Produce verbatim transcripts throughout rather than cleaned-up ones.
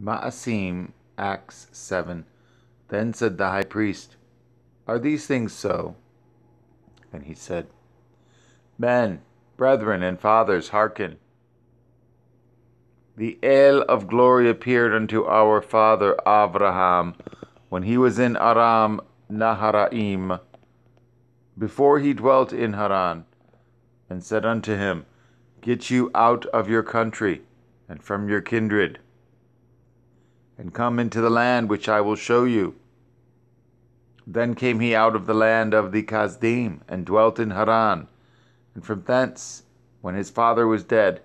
Ma'asim, Acts seven. Then said the high priest, Are these things so? And he said, Men, brethren, and fathers, hearken. The El of glory appeared unto our father Avraham when he was in Aram Naharaim, before he dwelt in Haran, and said unto him, Get you out of your country and from your kindred, and come into the land which I will show you. Then came he out of the land of the Chaldeans, and dwelt in Haran, and from thence, when his father was dead,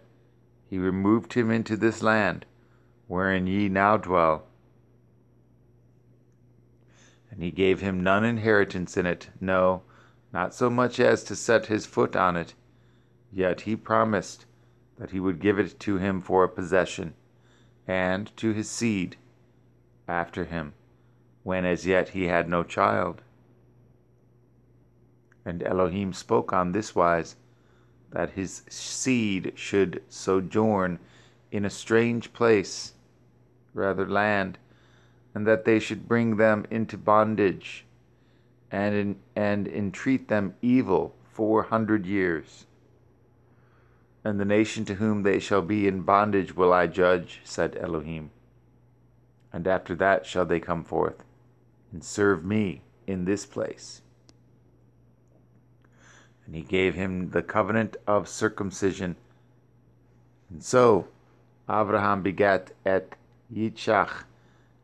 he removed him into this land, wherein ye now dwell. And he gave him none inheritance in it, no, not so much as to set his foot on it. Yet he promised that he would give it to him for a possession, and to his seed after him, when as yet he had no child. And Elohim spoke on this wise, that his seed should sojourn in a strange place, rather land, and that they should bring them into bondage, and in, and entreat them evil four hundred years. And the nation to whom they shall be in bondage will I judge, said Elohim. And after that shall they come forth, and serve me in this place. And he gave him the covenant of circumcision. And so Avraham begat at Yitzchak,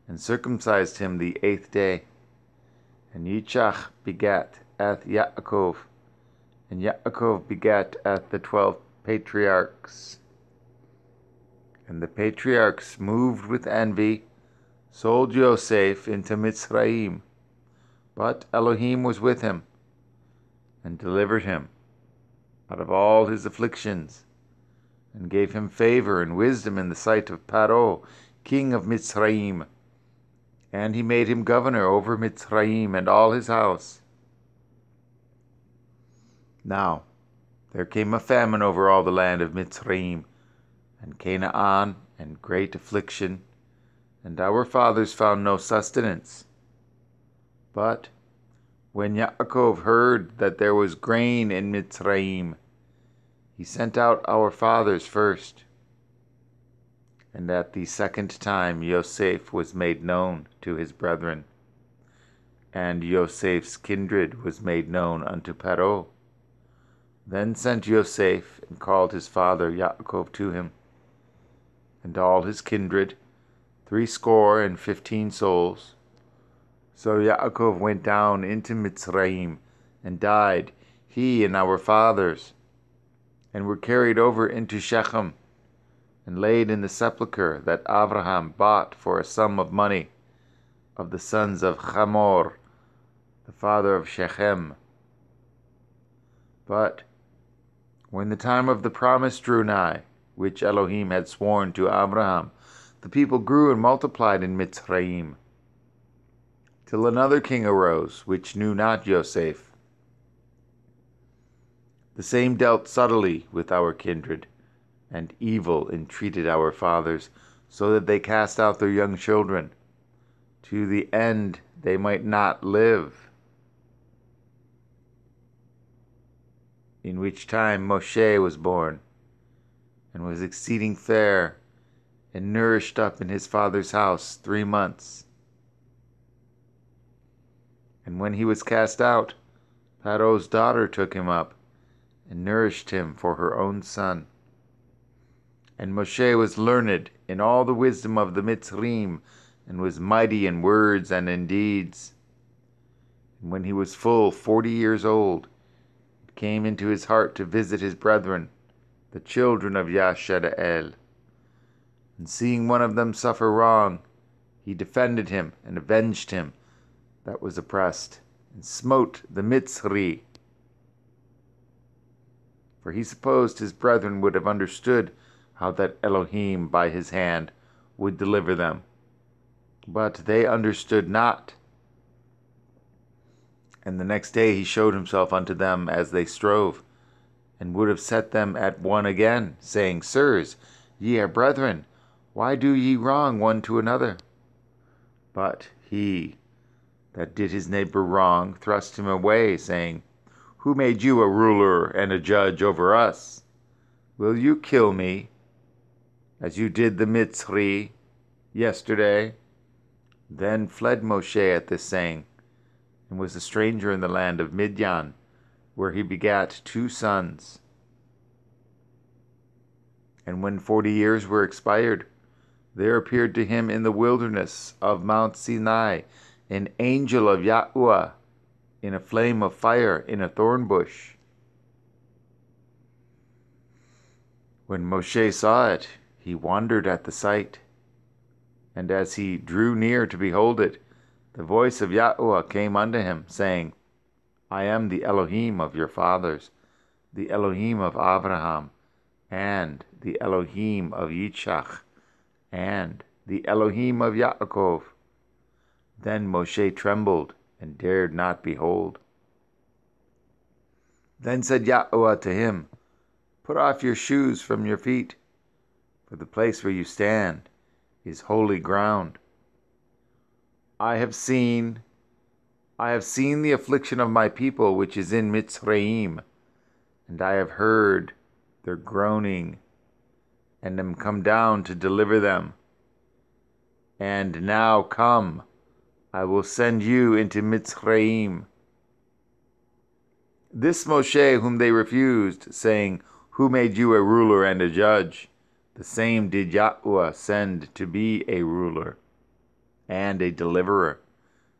and circumcised him the eighth day. And Yitzchak begat at Yaakov, and Yaakov begat at the twelfth patriarchs. And the patriarchs, moved with envy, sold Yosef into Mitzrayim. But Elohim was with him, and delivered him out of all his afflictions, and gave him favor and wisdom in the sight of Pharaoh, king of Mitzrayim. And he made him governor over Mitzrayim and all his house. Now there came a famine over all the land of Mitzrim, and Canaan, and great affliction, and our fathers found no sustenance. But when Yaakov heard that there was grain in Mitzrayim, he sent out our fathers first. And at the second time Yosef was made known to his brethren, and Yosef's kindred was made known unto Pharaoh. Then sent Yosef, and called his father Yaakov to him, and all his kindred, threescore and fifteen souls. So Yaakov went down into Mitzrayim, and died, he and our fathers, and were carried over into Shechem, and laid in the sepulchre that Avraham bought for a sum of money of the sons of Chamor, the father of Shechem. But when the time of the promise drew nigh, which Elohim had sworn to Avraham, the people grew and multiplied in Mitzrayim, till another king arose, which knew not Yosef. The same dealt subtly with our kindred, and evil entreated our fathers, so that they cast out their young children, to the end they might not live. In which time Moshe was born, and was exceeding fair, and nourished up in his father's house three months. And when he was cast out, Pharaoh's daughter took him up, and nourished him for her own son. And Moshe was learned in all the wisdom of the Mitzrim, and was mighty in words and in deeds. And when he was full forty years old, it came into his heart to visit his brethren, the children of Yashar-el. And seeing one of them suffer wrong, he defended him, and avenged him that was oppressed, and smote the Mitzri. For he supposed his brethren would have understood how that Elohim by his hand would deliver them. But they understood not. And the next day he showed himself unto them as they strove, and would have set them at one again, saying, Sirs, ye are brethren, Why do ye wrong one to another? But he that did his neighbor wrong thrust him away, saying, Who made you a ruler and a judge over us? Will you kill me, as you did the Mitzri yesterday? Then fled Moshe at this saying, and was a stranger in the land of Midian, where he begat two sons. And when forty years were expired, there appeared to him in the wilderness of Mount Sinai an angel of Yahuwah, in a flame of fire, in a thorn bush. When Moshe saw it, he wondered at the sight. And as he drew near to behold it, the voice of Yahuwah came unto him, saying, I am the Elohim of your fathers, the Elohim of Avraham, and the Elohim of Yitzchak, and the Elohim of Yaakov. Then Moshe trembled, and dared not behold. Then said Yahuwah to him, Put off your shoes from your feet, for the place where you stand is holy ground. I have seen, I have seen the affliction of my people which is in Mitzrayim, and I have heard their groaning, and am come down to deliver them. And now come, I will send you into Mitzrayim. This Moshe whom they refused, saying, Who made you a ruler and a judge? The same did Yahuwah send to be a ruler and a deliverer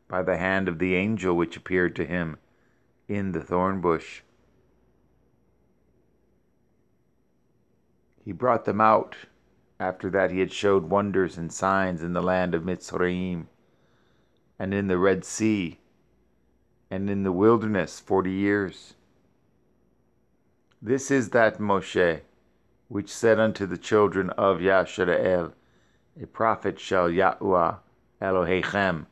by the hand of the angel which appeared to him in the thorn bush. He brought them out after that he had showed wonders and signs in the land of Mitzrayim, and in the Red Sea, and in the wilderness forty years. This is that Moshe, which said unto the children of Yashar-el, A prophet shall Yahuwah Eloheichem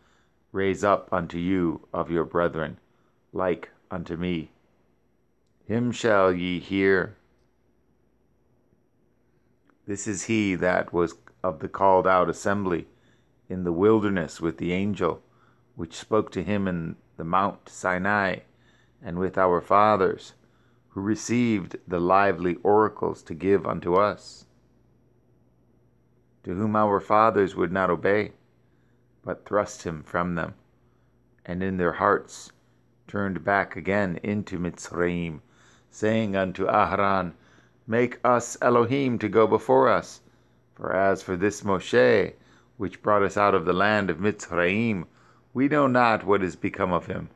raise up unto you of your brethren, like unto me. Him shall ye hear. This is he that was of the called out assembly in the wilderness with the angel, which spoke to him in the Mount Sinai, and with our fathers, who received the lively oracles to give unto us, to whom our fathers would not obey, but thrust him from them, and in their hearts turned back again into Mitzrayim, saying unto Aharon, Make us Elohim to go before us, for as for this Moshe, which brought us out of the land of Mitzrayim, we know not what is become of him.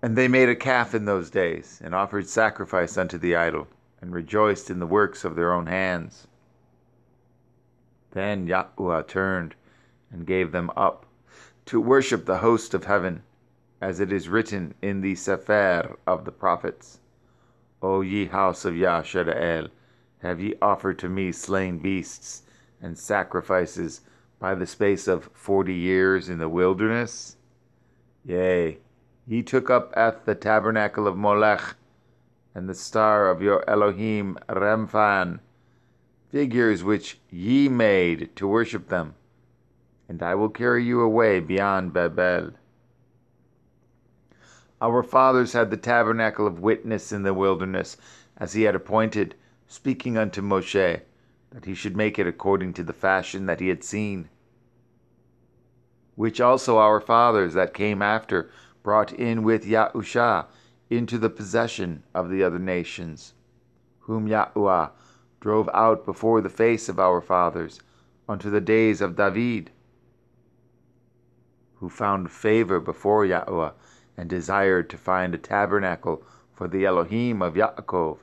And they made a calf in those days, and offered sacrifice unto the idol, and rejoiced in the works of their own hands. Then Yahuwah turned, and gave them up, to worship the host of heaven, as it is written in the Sefer of the prophets. O ye house of Yashar-el, have ye offered to me slain beasts and sacrifices by the space of forty years in the wilderness? Yea, ye took up at the tabernacle of Molech, and the star of your Elohim Remphan, figures which ye made to worship them, and I will carry you away beyond Babel. Our fathers had the tabernacle of witness in the wilderness, as he had appointed, speaking unto Moshe, that he should make it according to the fashion that he had seen, which also our fathers that came after brought in with Yahusha into the possession of the other nations, whom Yahuwah drove out before the face of our fathers unto the days of David, who found favor before Yahuwah, and desired to find a tabernacle for the Elohim of Yaakov.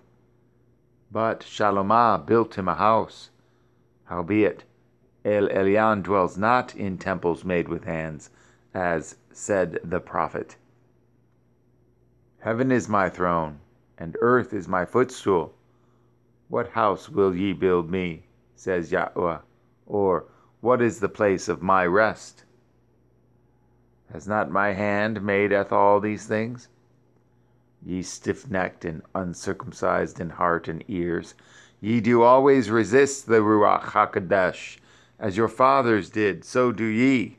But Shalomah built him a house. Howbeit, El Elyon dwells not in temples made with hands, as said the prophet. Heaven is my throne, and earth is my footstool. What house will ye build me, says Yahuwah, or what is the place of my rest? Has not my hand made at all these things? Ye stiff-necked and uncircumcised in heart and ears, Ye do always resist the Ruach HaKodesh, as your fathers did, so do ye.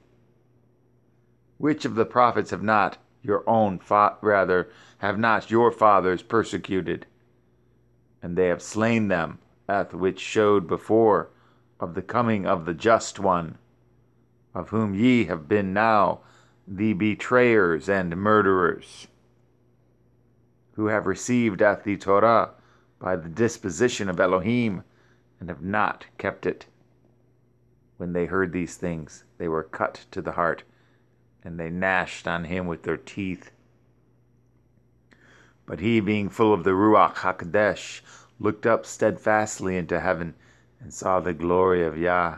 Which of the prophets have not your own fa rather have not your fathers persecuted? And they have slain them, at which showed before of the coming of the Just One, of whom ye have been now the betrayers and murderers, who have received at the Torah by the disposition of Elohim, and have not kept it. When they heard these things, they were cut to the heart, and they gnashed on him with their teeth. But he, being full of the Ruach HaKodesh, looked up steadfastly into heaven, and saw the glory of Yah,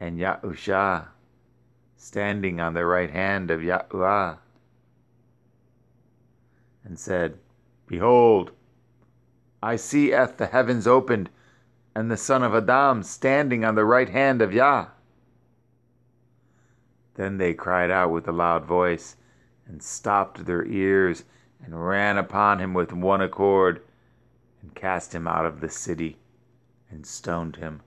and Yahusha, standing on the right hand of Yahuwah, and said, Behold, I see at the heavens opened, and the Son of Adam standing on the right hand of Yah. Then they cried out with a loud voice, and stopped their ears, and ran upon him with one accord, and cast him out of the city, and stoned him.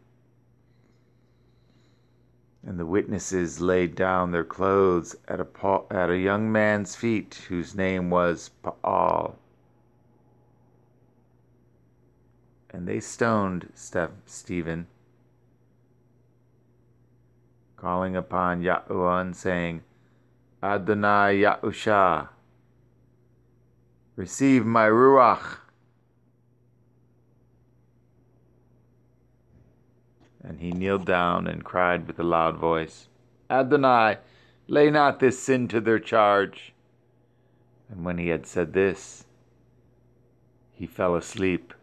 And the witnesses laid down their clothes at a, pa at a young man's feet, whose name was Paul. And they stoned Stephen, calling upon Yahuwah and saying, Adonai Yahusha, receive my Ruach. And he kneeled down and cried with a loud voice, Adonai, lay not this sin to their charge. And when he had said this, he fell asleep.